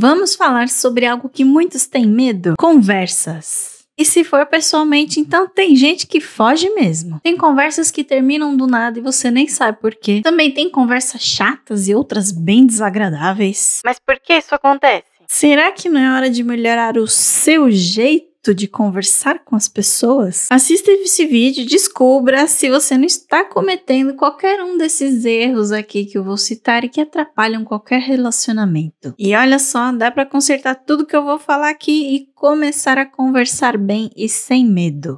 Vamos falar sobre algo que muitos têm medo? Conversas. E se for pessoalmente, então tem gente que foge mesmo. Tem conversas que terminam do nada e você nem sabe por quê. Também tem conversas chatas e outras bem desagradáveis. Mas por que isso acontece? Será que não é hora de melhorar o seu jeito de conversar com as pessoas? Assista esse vídeo e descubra se você não está cometendo qualquer um desses erros aqui que eu vou citar e que atrapalham qualquer relacionamento. E olha só, dá para consertar tudo que eu vou falar aqui e começar a conversar bem e sem medo.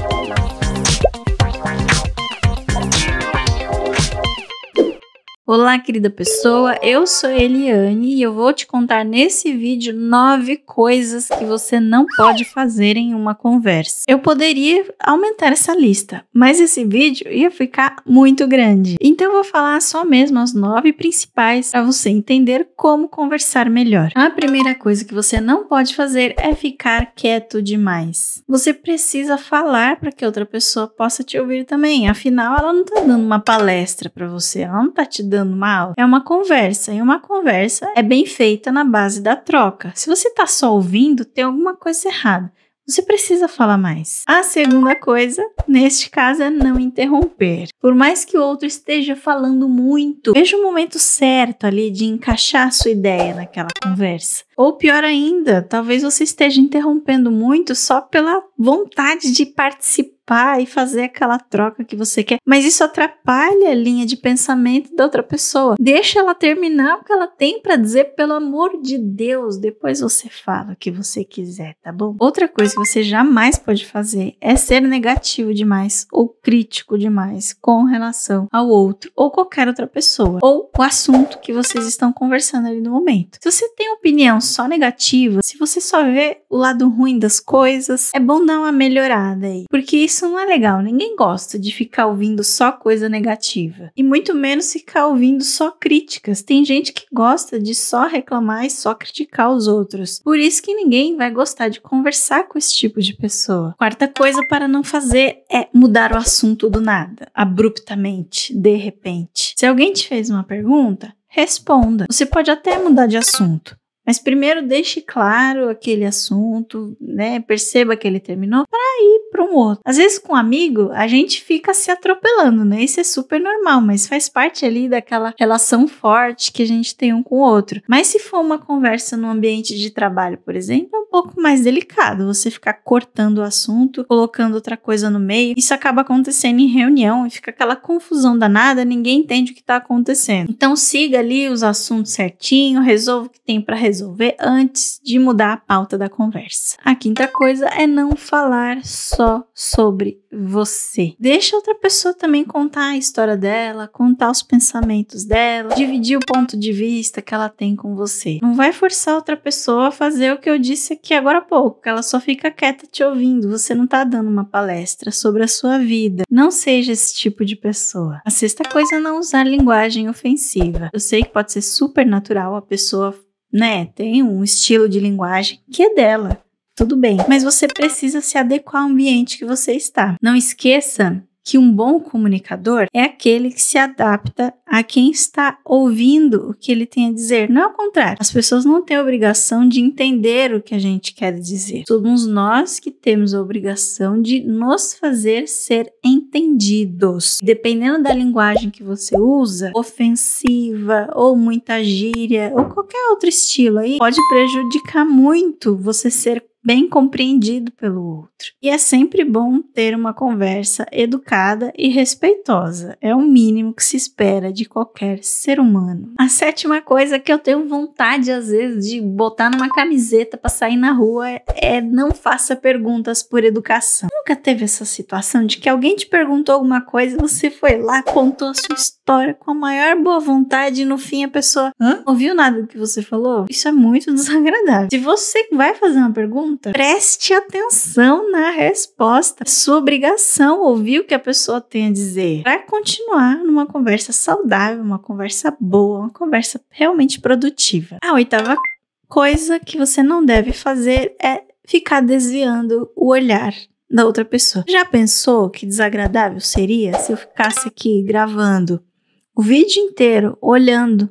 Olá, querida pessoa, eu sou Eliane e eu vou te contar nesse vídeo 9 coisas que você não pode fazer em uma conversa. Eu poderia aumentar essa lista, mas esse vídeo ia ficar muito grande. Então eu vou falar só mesmo as 9 principais para você entender como conversar melhor. A primeira coisa que você não pode fazer é ficar quieto demais. Você precisa falar para que outra pessoa possa te ouvir também, afinal ela não está dando uma palestra para você, ela não está te dando mal, é uma conversa, e uma conversa é bem feita na base da troca. Se você tá só ouvindo, tem alguma coisa errada. Você precisa falar mais. A segunda coisa, neste caso, é não interromper. Por mais que o outro esteja falando muito, veja o momento certo ali de encaixar a sua ideia naquela conversa. Ou pior ainda, talvez você esteja interrompendo muito só pela vontade de participar e fazer aquela troca que você quer. Mas isso atrapalha a linha de pensamento da outra pessoa. Deixa ela terminar o que ela tem para dizer, pelo amor de Deus. Depois você fala o que você quiser, tá bom? Outra coisa que você jamais pode fazer é ser negativo demais ou crítico demais com relação ao outro ou qualquer outra pessoa. Ou o assunto que vocês estão conversando ali no momento. Se você tem opinião só negativa, se você só vê o lado ruim das coisas, é bom dar uma melhorada aí, porque isso não é legal. Ninguém gosta de ficar ouvindo só coisa negativa, e muito menos ficar ouvindo só críticas. Tem gente que gosta de só reclamar e só criticar os outros, por isso que ninguém vai gostar de conversar com esse tipo de pessoa. Quarta coisa para não fazer é mudar o assunto do nada, abruptamente, de repente. Se alguém te fez uma pergunta, responda. Você pode até mudar de assunto, mas primeiro deixe claro aquele assunto, né? Perceba que ele terminou para ir para um outro. Às vezes com um amigo a gente fica se atropelando, né? Isso é super normal, mas faz parte ali daquela relação forte que a gente tem um com o outro. Mas se for uma conversa no ambiente de trabalho, por exemplo, é um pouco mais delicado você ficar cortando o assunto, colocando outra coisa no meio. Isso acaba acontecendo em reunião e fica aquela confusão danada, ninguém entende o que está acontecendo. Então siga ali os assuntos certinho, resolva o que tem para resolver antes de mudar a pauta da conversa. A quinta coisa é não falar só sobre você. Deixa outra pessoa também contar a história dela, contar os pensamentos dela, dividir o ponto de vista que ela tem com você. Não vai forçar outra pessoa a fazer o que eu disse aqui agora há pouco, que ela só fica quieta te ouvindo. Você não tá dando uma palestra sobre a sua vida. Não seja esse tipo de pessoa. A sexta coisa é não usar linguagem ofensiva. Eu sei que pode ser super natural a pessoa, né, tem um estilo de linguagem que é dela, tudo bem, mas você precisa se adequar ao ambiente que você está. Não esqueça que um bom comunicador é aquele que se adapta a quem está ouvindo o que ele tem a dizer, não é o contrário. As pessoas não têm a obrigação de entender o que a gente quer dizer. Somos nós que temos a obrigação de nos fazer ser entendidos. Dependendo da linguagem que você usa, ofensiva ou muita gíria ou qualquer outro estilo aí, pode prejudicar muito você ser bem compreendido pelo outro. E é sempre bom ter uma conversa educada e respeitosa. É o mínimo que se espera de qualquer ser humano. A sétima coisa que eu tenho vontade, às vezes, de botar numa camiseta para sair na rua é não faça perguntas por educação. Nunca teve essa situação de que alguém te perguntou alguma coisa e você foi lá, contou a sua história com a maior boa vontade e no fim a pessoa, hã? Ouviu nada do que você falou? Isso é muito desagradável. Se você vai fazer uma pergunta, preste atenção na resposta. É sua obrigação ouvir o que a pessoa tem a dizer para continuar numa conversa saudável, uma conversa boa, uma conversa realmente produtiva. A oitava coisa que você não deve fazer é ficar desviando o olhar da outra pessoa. Já pensou que desagradável seria se eu ficasse aqui gravando o vídeo inteiro, olhando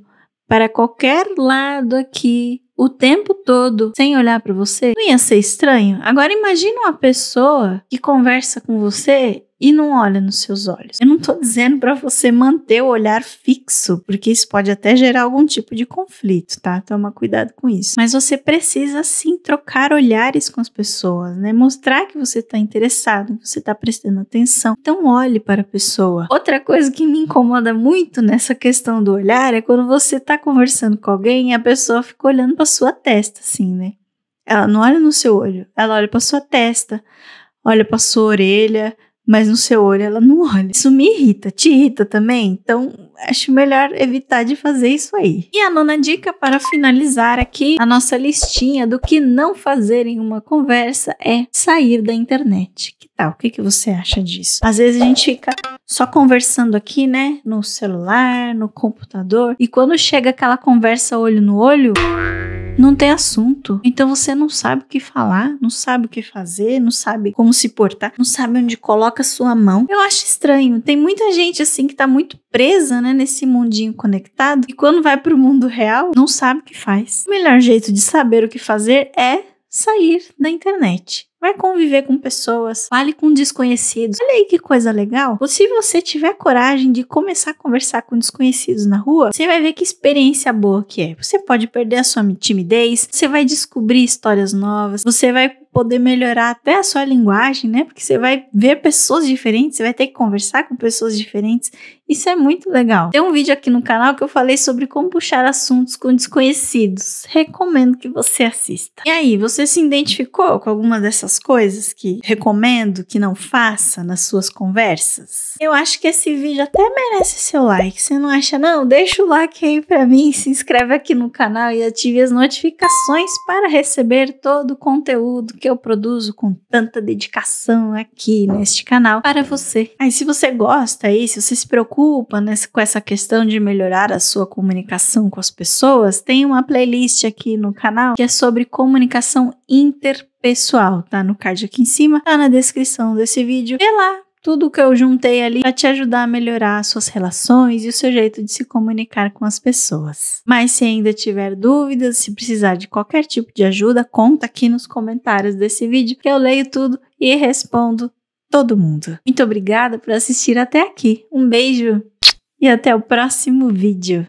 para qualquer lado aqui, o tempo todo sem olhar para você, não ia ser estranho? Agora imagina uma pessoa que conversa com você e não olha nos seus olhos. Eu não tô dizendo para você manter o olhar fixo, porque isso pode até gerar algum tipo de conflito, tá? Toma cuidado com isso. Mas você precisa sim trocar olhares com as pessoas, né? Mostrar que você tá interessado, que você tá prestando atenção. Então olhe para a pessoa. Outra coisa que me incomoda muito nessa questão do olhar é quando você tá conversando com alguém e a pessoa fica olhando pra sua testa, assim, né? Ela não olha no seu olho, ela olha pra sua testa, olha pra sua orelha, mas no seu olho ela não olha. Isso me irrita, te irrita também? Então, acho melhor evitar de fazer isso aí. E a nona dica para finalizar aqui a nossa listinha do que não fazer em uma conversa é sair da internet. Que tal? O que que você acha disso? Às vezes a gente fica só conversando aqui, né? No celular, no computador. E quando chega aquela conversa olho no olho, não tem assunto. Então você não sabe o que falar, não sabe o que fazer, não sabe como se portar, não sabe onde coloca a sua mão. Eu acho estranho. Tem muita gente assim que tá muito presa, né, nesse mundinho conectado e quando vai pro mundo real, não sabe o que faz. O melhor jeito de saber o que fazer é sair da internet. Vai conviver com pessoas, fale com desconhecidos. Olha aí que coisa legal. Ou se você tiver coragem de começar a conversar com desconhecidos na rua, você vai ver que experiência boa que é. Você pode perder a sua timidez, você vai descobrir histórias novas, você vai poder melhorar até a sua linguagem, né? Porque você vai ver pessoas diferentes, você vai ter que conversar com pessoas diferentes. Isso é muito legal. Tem um vídeo aqui no canal que eu falei sobre como puxar assuntos com desconhecidos. Recomendo que você assista. E aí, você se identificou com alguma dessas coisas que recomendo que não faça nas suas conversas? Eu acho que esse vídeo até merece seu like. Você não acha, não? Deixa o like aí pra mim, se inscreve aqui no canal e ative as notificações para receber todo o conteúdo que eu produzo com tanta dedicação aqui neste canal para você. Aí se você gosta aí, se você se preocupa com essa questão de melhorar a sua comunicação com as pessoas, tem uma playlist aqui no canal que é sobre comunicação interpessoal, tá no card aqui em cima, tá na descrição desse vídeo. Vê lá tudo que eu juntei ali para te ajudar a melhorar as suas relações e o seu jeito de se comunicar com as pessoas. Mas se ainda tiver dúvidas, se precisar de qualquer tipo de ajuda, conta aqui nos comentários desse vídeo que eu leio tudo e respondo todo mundo. Muito obrigada por assistir até aqui. Um beijo e até o próximo vídeo.